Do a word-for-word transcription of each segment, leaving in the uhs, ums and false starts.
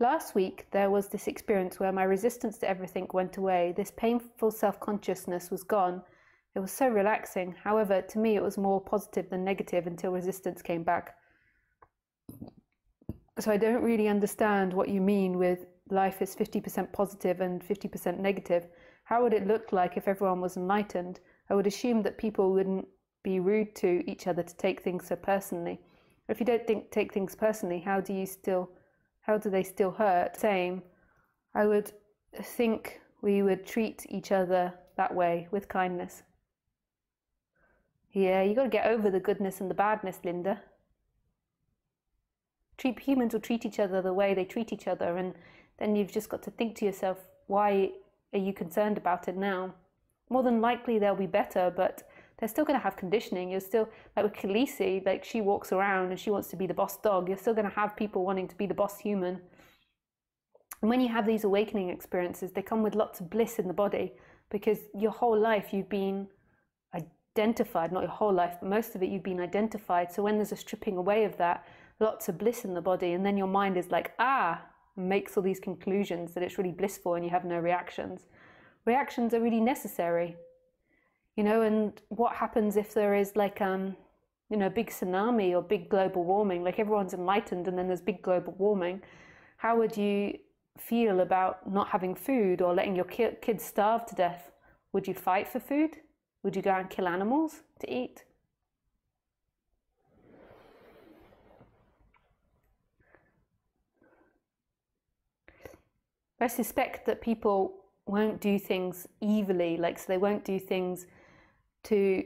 Last week, there was this experience where my resistance to everything went away. This painful self-consciousness was gone. It was so relaxing. However, to me, it was more positive than negative until resistance came back. So I don't really understand what you mean with life is fifty percent positive and fifty percent negative. How would it look like if everyone was enlightened? I would assume that people wouldn't be rude to each other to take things so personally. If you don't think, take things personally, how do you still... How do they still hurt? Same. I would think we would treat each other that way, with kindness. Yeah, you got to get over the goodness and the badness, Linda. Treat, humans will treat each other the way they treat each other, and then you've just got to think to yourself, why are you concerned about it now? More than likely they'll be better, but they're still going to have conditioning. You're still, like with Khaleesi, like she walks around and she wants to be the boss dog. You're still going to have people wanting to be the boss human. And when you have these awakening experiences, they come with lots of bliss in the body, because your whole life you've been identified, not your whole life, but most of it you've been identified. So when there's a stripping away of that, lots of bliss in the body. And then your mind is like, ah, and makes all these conclusions that it's really blissful and you have no reactions. Reactions are really necessary. You know, and what happens if there is like, um, you know, big tsunami or big global warming, like everyone's enlightened and then there's big global warming? How would you feel about not having food or letting your ki kids starve to death? Would you fight for food? Would you go and kill animals to eat? I suspect that people won't do things evilly, like, so they won't do things to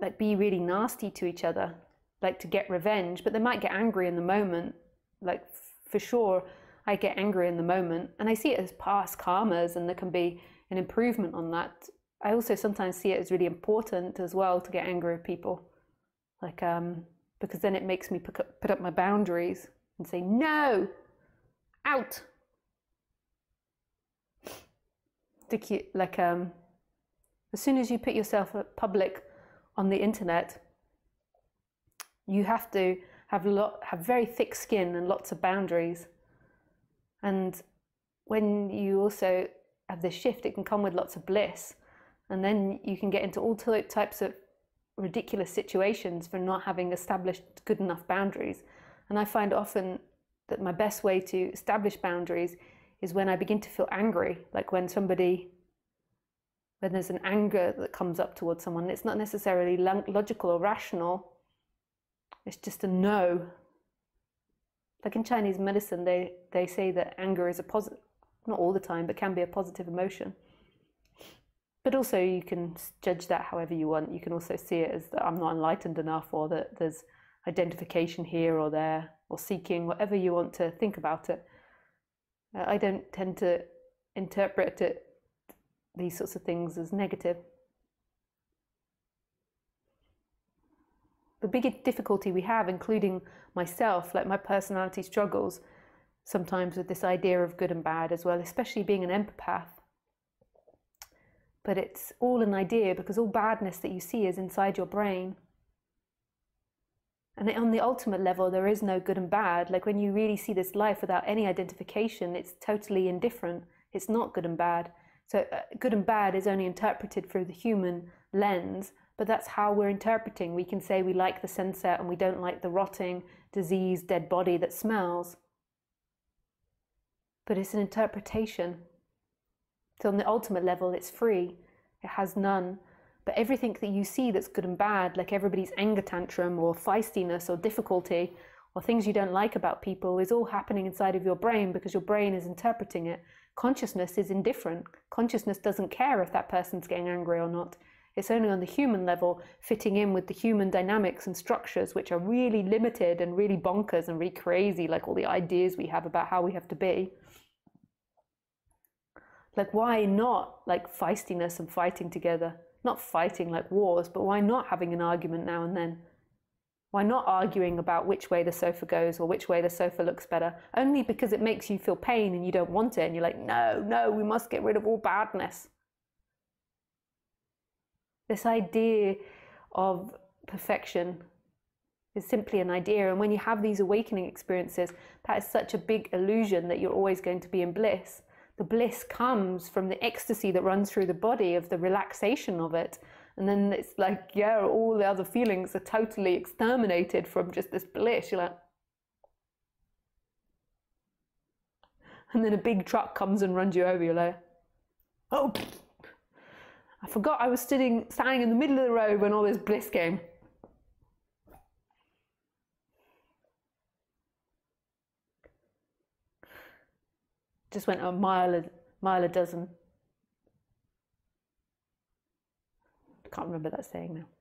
like be really nasty to each other, like to get revenge, but they might get angry in the moment. Like for sure I get angry in the moment, and I see it as past karmas, and there can be an improvement on that. I also sometimes see it as really important as well to get angry at people, like um because then it makes me pick up, put up my boundaries and say no, out. Like um as soon as you put yourself public on the internet, you have to have lot have very thick skin and lots of boundaries. And when you also have this shift, it can come with lots of bliss, and then you can get into all types of ridiculous situations for not having established good enough boundaries. And I find often that my best way to establish boundaries is when I begin to feel angry, like when somebody, when there's an anger that comes up towards someone. It's not necessarily logical or rational, it's just a no. Like in Chinese medicine, they, they say that anger is a positive, not all the time, but can be a positive emotion. But also you can judge that however you want. You can also see it as that I'm not enlightened enough, or that there's identification here or there, or seeking, whatever you want to think about it. I don't tend to interpret it, these sorts of things, as negative. The biggest difficulty we have, including myself, like my personality struggles sometimes with this idea of good and bad as well, especially being an empath. But it's all an idea, because all badness that you see is inside your brain. And on the ultimate level, there is no good and bad. Like when you really see this life without any identification, it's totally indifferent. It's not good and bad. So uh, good and bad is only interpreted through the human lens, but that's how we're interpreting. We can say we like the sunset and we don't like the rotting, diseased, dead body that smells. But it's an interpretation. So on the ultimate level, it's free. It has none. But everything that you see that's good and bad, like everybody's anger tantrum or feistiness or difficulty or things you don't like about people, is all happening inside of your brain, because your brain is interpreting it. Consciousness is indifferent. Consciousness doesn't care if that person's getting angry or not. It's only on the human level, fitting in with the human dynamics and structures, which are really limited and really bonkers and really crazy, like all the ideas we have about how we have to be. Like why not like feistiness and fighting together? Not fighting like wars, but why not having an argument now and then? Why not arguing about which way the sofa goes or which way the sofa looks better? Only because it makes you feel pain and you don't want it, and you're like, no, no, we must get rid of all badness. This idea of perfection is simply an idea. And when you have these awakening experiences, that is such a big illusion that you're always going to be in bliss. The bliss comes from the ecstasy that runs through the body, of the relaxation of it. And then it's like, yeah, all the other feelings are totally exterminated from just this bliss. You're like, and then a big truck comes and runs you over. You're like, oh, I forgot I was sitting, standing in the middle of the road when all this bliss came. Just went a mile a, mile a dozen. I can't remember that saying now.